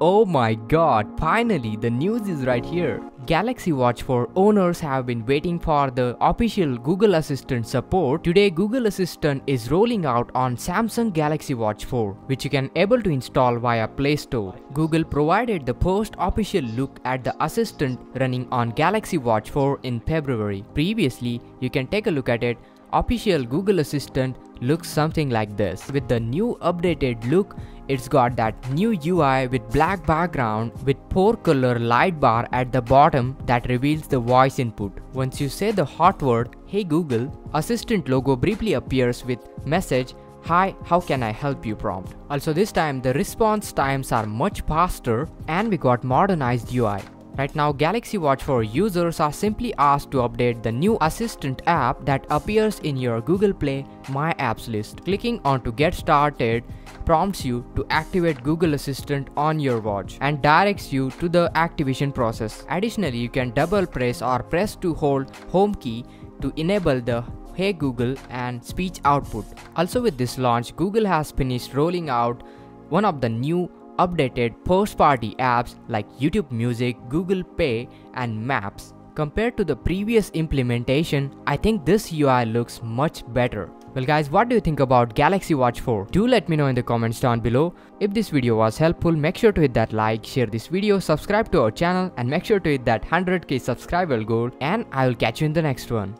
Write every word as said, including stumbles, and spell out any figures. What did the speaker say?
Oh my god, finally the news is right here. Galaxy Watch four owners have been waiting for the official Google Assistant support. Today Google Assistant is rolling out on Samsung Galaxy Watch four, which you can able to install via Play Store. Google provided the first official look at the Assistant running on Galaxy Watch four in February. Previously, you can take a look at it. Official Google Assistant looks something like this. With the new updated look, it's got that new U I with black background with four color light bar at the bottom that reveals the voice input. Once you say the hot word, "Hey Google," Assistant logo briefly appears with message, "Hi, how can I help you?" prompt. Also this time the response times are much faster and we got modernized U I. Right now, Galaxy Watch four users are simply asked to update the new Assistant app that appears in your Google Play My Apps list. Clicking on to get started prompts you to activate Google Assistant on your watch and directs you to the activation process. Additionally, you can double press or press to hold home key to enable the Hey Google and speech output. Also with this launch, Google has finished rolling out one of the new updated first-party apps like YouTube Music, Google Pay, and Maps. Compared to the previous implementation, I think this U I looks much better. Well guys, what do you think about Galaxy Watch four? Do let me know in the comments down below. If this video was helpful, make sure to hit that like, share this video, subscribe to our channel, and make sure to hit that one hundred K subscriber goal, and I will catch you in the next one.